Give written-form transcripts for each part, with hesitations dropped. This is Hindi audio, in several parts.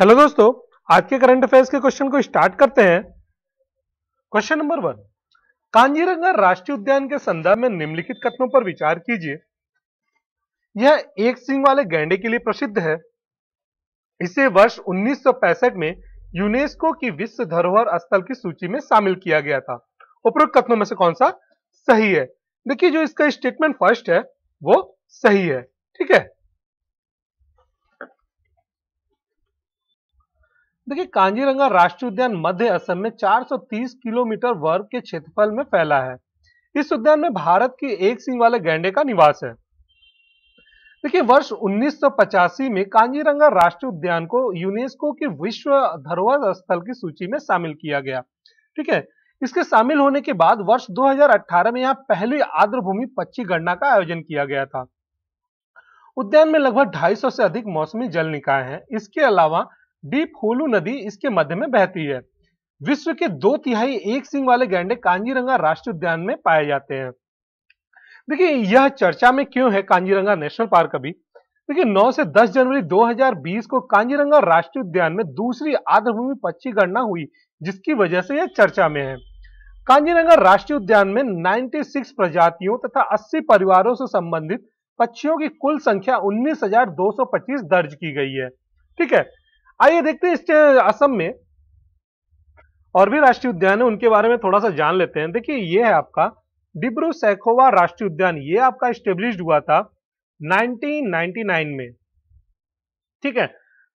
हेलो दोस्तों, आज के करंट अफेयर्स के क्वेश्चन को स्टार्ट करते हैं। क्वेश्चन नंबर 1, काजीरंगा राष्ट्रीय उद्यान के संदर्भ में निम्नलिखित कथनों पर विचार कीजिए। यह एक सींग वाले गैंडे के लिए प्रसिद्ध है। इसे वर्ष 1965 में यूनेस्को की विश्व धरोहर स्थल की सूची में शामिल किया गया था। उपरोक्त कथनों में से कौन सा सही है? देखिए, जो इसका स्टेटमेंट फर्स्ट है वो सही है। ठीक है, देखिए, काजीरंगा राष्ट्रीय उद्यान मध्य असम में 430 किलोमीटर वर्ग के क्षेत्रफल में फैला है। इस उद्यान में भारत के एक सींग वाले गैंडे का निवास है। देखिए, वर्ष 1985 में काजीरंगा राष्ट्रीय उद्यान को यूनेस्को के विश्व धरोहर स्थल की सूची में शामिल किया गया। ठीक है, इसके शामिल होने के बाद वर्ष 2018 में यहाँ पहली आर्द्रभूमि पक्षी गणना का आयोजन किया गया था। उद्यान में लगभग 250 से अधिक मौसमी जल निकाय हैं। इसके अलावा डीप होलू नदी इसके मध्य में बहती है। विश्व के 2/3 एक सींग वाले गैंडे काजीरंगा राष्ट्रीय उद्यान में पाए जाते हैं। देखिए, यह चर्चा में क्यों है काजीरंगा नेशनल पार्क अभी? देखिए, 9 से 10 जनवरी 2020 को काजीरंगा राष्ट्रीय उद्यान में दूसरी आर्द्रभूमि पक्षी गणना हुई, जिसकी वजह से यह चर्चा में है। काजीरंगा राष्ट्रीय उद्यान में 96 प्रजातियों तथा 80 परिवारों से संबंधित पक्षियों की कुल संख्या 19,225 दर्ज की गई है। ठीक है, आइए देखते हैं इस असम में और भी राष्ट्रीय उद्यान है, उनके बारे में थोड़ा सा जान लेते हैं। देखिए, ये है आपका डिब्रू सैखोवा राष्ट्रीय उद्यान। ये आपका एस्टेब्लिश्ड हुआ था 1999 में। ठीक है,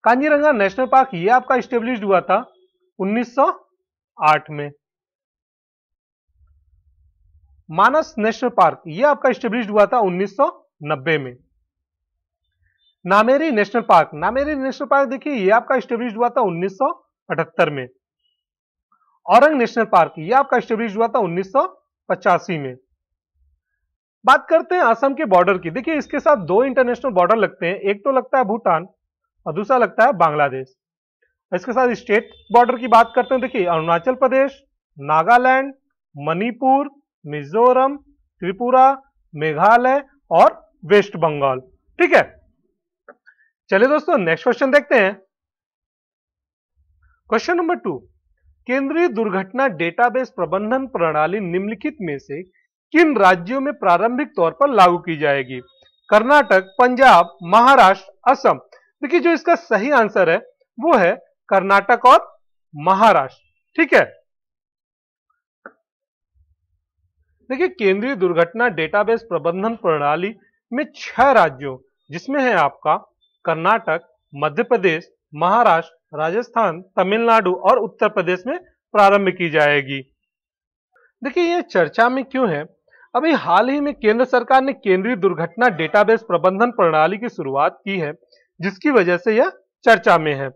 काजीरंगा नेशनल पार्क ये आपका एस्टेब्लिश्ड हुआ था 1908 में। मानस नेशनल पार्क ये आपका एस्टेब्लिश्ड हुआ था 1990 में। Nameri national park, Nameri national park देखिए ये आपका एस्टेब्लिश हुआ था 1978 में। औरंग नेशनल पार्क ये आपका एस्टेब्लिश हुआ था 1985 में। बात करते हैं असम के बॉर्डर की। देखिए, इसके साथ दो इंटरनेशनल बॉर्डर लगते हैं, एक तो लगता है भूटान और दूसरा लगता है बांग्लादेश। इसके साथ स्टेट बॉर्डर की बात करते हैं। देखिए, अरुणाचल प्रदेश, नागालैंड, मणिपुर, मिजोरम, त्रिपुरा, मेघालय और वेस्ट बंगाल। ठीक है, चलिए दोस्तों नेक्स्ट क्वेश्चन देखते हैं। क्वेश्चन नंबर 2, केंद्रीय दुर्घटना डेटाबेस प्रबंधन प्रणाली निम्नलिखित में से किन राज्यों में प्रारंभिक तौर पर लागू की जाएगी? कर्नाटक, पंजाब, महाराष्ट्र, असम। देखिए, जो इसका सही आंसर है वो है कर्नाटक और महाराष्ट्र। ठीक है, देखिए, केंद्रीय दुर्घटना डेटाबेस प्रबंधन प्रणाली में 6 राज्यों, जिसमें है आपका कर्नाटक, मध्य प्रदेश, महाराष्ट्र, राजस्थान, तमिलनाडु और उत्तर प्रदेश में प्रारंभ की जाएगी। देखिए, यह चर्चा में क्यों है? अभी हाल ही में केंद्र सरकार ने केंद्रीय दुर्घटना डेटाबेस प्रबंधन प्रणाली की शुरुआत की है, जिसकी वजह से यह चर्चा में है।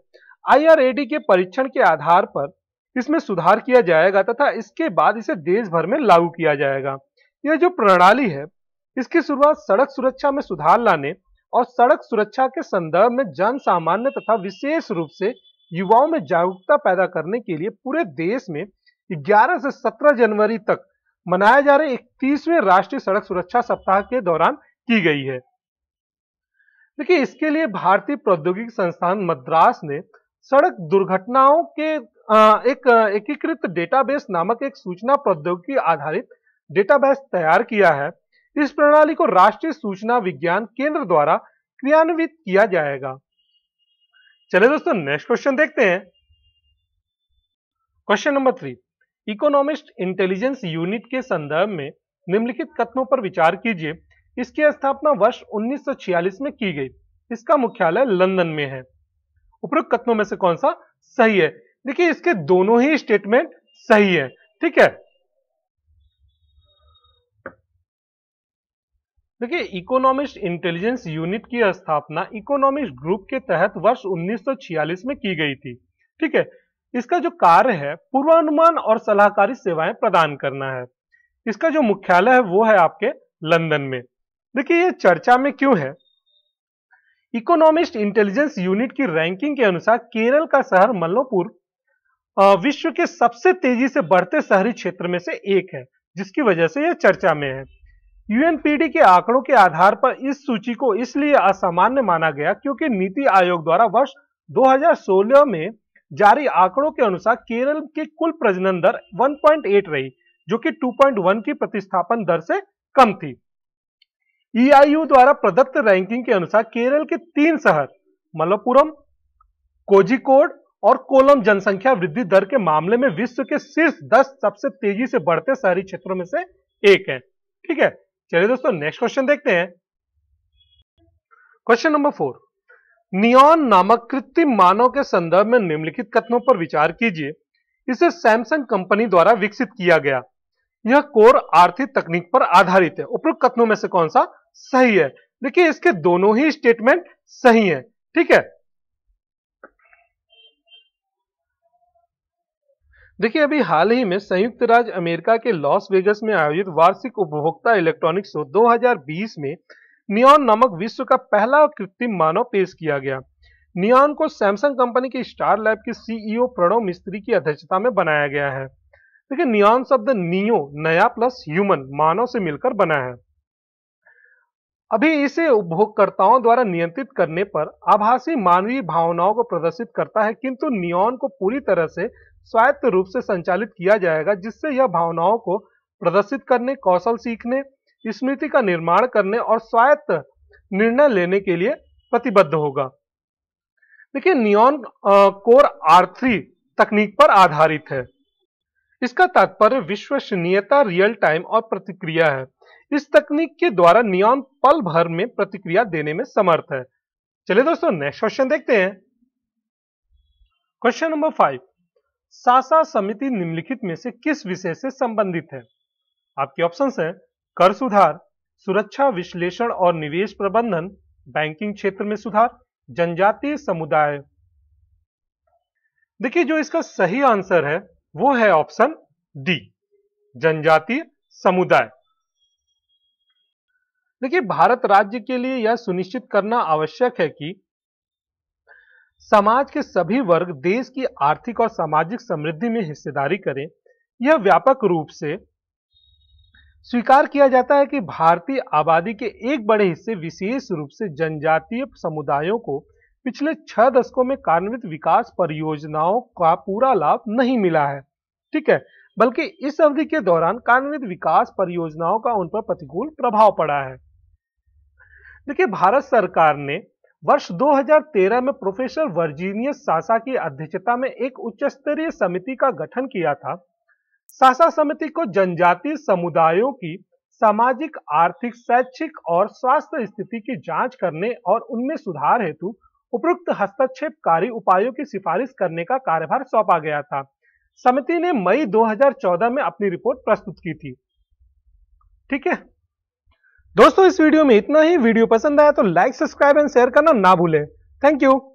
IRAD के परीक्षण के आधार पर इसमें सुधार किया जाएगा तथा इसके बाद इसे देश भर में लागू किया जाएगा। यह जो प्रणाली है, इसकी शुरुआत सड़क सुरक्षा में सुधार लाने और सड़क सुरक्षा के संदर्भ में जन सामान्य तथा विशेष रूप से युवाओं में जागरूकता पैदा करने के लिए पूरे देश में 11 से 17 जनवरी तक मनाए जा रहे 31वें राष्ट्रीय सड़क सुरक्षा सप्ताह के दौरान की गई है। देखिए, इसके लिए भारतीय प्रौद्योगिकी संस्थान मद्रास ने सड़क दुर्घटनाओं के एक एकीकृत डेटाबेस नामक एक सूचना प्रौद्योगिकी आधारित डेटाबेस तैयार किया है। इस प्रणाली को राष्ट्रीय सूचना विज्ञान केंद्र द्वारा क्रियान्वित किया जाएगा। चलिए दोस्तों नेक्स्ट क्वेश्चन देखते हैं। Question number 3, Economist intelligence unit के संदर्भ में निम्नलिखित कथनों पर विचार कीजिए। इसकी स्थापना वर्ष 1946 में की गई। इसका मुख्यालय लंदन में है। उपरोक्त कथनों में से कौन सा सही है? देखिए, इसके दोनों ही स्टेटमेंट सही है। ठीक है, देखिए, इकोनॉमिस्ट इंटेलिजेंस यूनिट की स्थापना इकोनॉमिस्ट ग्रुप के तहत वर्ष 1946 में की गई थी। ठीक है, इसका जो कार्य है पूर्वानुमान और सलाहकारी सेवाएं प्रदान करना है। इसका जो मुख्यालय है वो है आपके लंदन में। देखिए, ये चर्चा में क्यों है? इकोनॉमिस्ट इंटेलिजेंस यूनिट की रैंकिंग के अनुसार केरल का शहर मलप्पुरम विश्व के सबसे तेजी से बढ़ते शहरी क्षेत्र में से एक है, जिसकी वजह से यह चर्चा में है। यूएनपीडी के आंकड़ों के आधार पर इस सूची को इसलिए असामान्य माना गया क्योंकि नीति आयोग द्वारा वर्ष 2016 में जारी आंकड़ों के अनुसार केरल की कुल प्रजनन दर 1.8 रही, जो कि 2.1 की प्रतिस्थापन दर से कम थी। ईआईयू द्वारा प्रदत्त रैंकिंग के अनुसार केरल के 3 शहर मलप्पुरम, कोझीकोड और कोलम जनसंख्या वृद्धि दर के मामले में विश्व के शीर्ष 10 सबसे तेजी से बढ़ते शहरी क्षेत्रों में से एक है। ठीक है, चलिए दोस्तों नेक्स्ट क्वेश्चन देखते हैं। क्वेश्चन नंबर 4, नियॉन नामक कृत्रिम मानव के संदर्भ में निम्नलिखित कथनों पर विचार कीजिए। इसे सैमसंग कंपनी द्वारा विकसित किया गया। यह कोर आर्थिक तकनीक पर आधारित है। उपरोक्त कथनों में से कौन सा सही है? देखिए इसके दोनों ही स्टेटमेंट सही है। ठीक है, देखिए अभी हाल ही में संयुक्त राज्य अमेरिका के लॉस वेगास में आयोजित वार्षिक उपभोक्ता इलेक्ट्रॉनिक्स शो 2020 में नियॉन नामक विश्व का पहला कृत्रिम मानव पेश किया गया। नियॉन को सैमसंग कंपनी की स्टार लैब के सीईओ प्रणव मिस्त्री की अध्यक्षता में बनाया गया है। देखिए नियॉन शब्द नियो नया प्लस ह्यूमन मानव से मिलकर बना है। अभी इसे उपभोक्ताओं द्वारा नियंत्रित करने पर आभासी मानवीय भावनाओं को प्रदर्शित करता है, किंतु नियॉन को पूरी तरह से स्वायत्त रूप से संचालित किया जाएगा, जिससे यह भावनाओं को प्रदर्शित करने, कौशल सीखने, स्मृति का निर्माण करने और स्वायत्त निर्णय लेने के लिए प्रतिबद्ध होगा। देखिए नियॉन कोर R3 तकनीक पर आधारित है। इसका तात्पर्य विश्वसनीयता, रियल टाइम और प्रतिक्रिया है। इस तकनीक के द्वारा नियॉन पल भर में प्रतिक्रिया देने में समर्थ है। चलिए दोस्तों नेक्स्ट क्वेश्चन देखते हैं। क्वेश्चन नंबर 5, सासा समिति निम्नलिखित में से किस विषय से संबंधित है? आपके ऑप्शंस हैं कर सुधार, सुरक्षा विश्लेषण और निवेश प्रबंधन, बैंकिंग क्षेत्र में सुधार, जनजातीय समुदाय। देखिए जो इसका सही आंसर है वो है ऑप्शन डी, जनजातीय समुदाय। देखिए भारत राज्य के लिए यह सुनिश्चित करना आवश्यक है कि समाज के सभी वर्ग देश की आर्थिक और सामाजिक समृद्धि में हिस्सेदारी करें। यह व्यापक रूप से स्वीकार किया जाता है कि भारतीय आबादी के एक बड़े हिस्से, विशेष रूप से जनजातीय समुदायों को पिछले 6 दशकों में कार्यान्वित विकास परियोजनाओं का पूरा लाभ नहीं मिला है। ठीक है, बल्कि इस अवधि के दौरान कार्यान्वित विकास परियोजनाओं का उन पर प्रतिकूल प्रभाव पड़ा है। देखिए भारत सरकार ने वर्ष 2013 में प्रोफेसर वर्जीनियस सासा की अध्यक्षता में एक उच्च स्तरीय समिति का गठन किया था। सासा समिति को जनजातीय समुदायों की सामाजिक, आर्थिक, शैक्षिक और स्वास्थ्य स्थिति की जांच करने और उनमें सुधार हेतु उपयुक्त हस्तक्षेपकारी उपायों की सिफारिश करने का कार्यभार सौंपा गया था। समिति ने मई 2014 में अपनी रिपोर्ट प्रस्तुत की थी। ठीक है दोस्तों, इस वीडियो में इतना ही। वीडियो पसंद आया तो लाइक, सब्सक्राइब एंड शेयर करना ना भूलें। Thank you.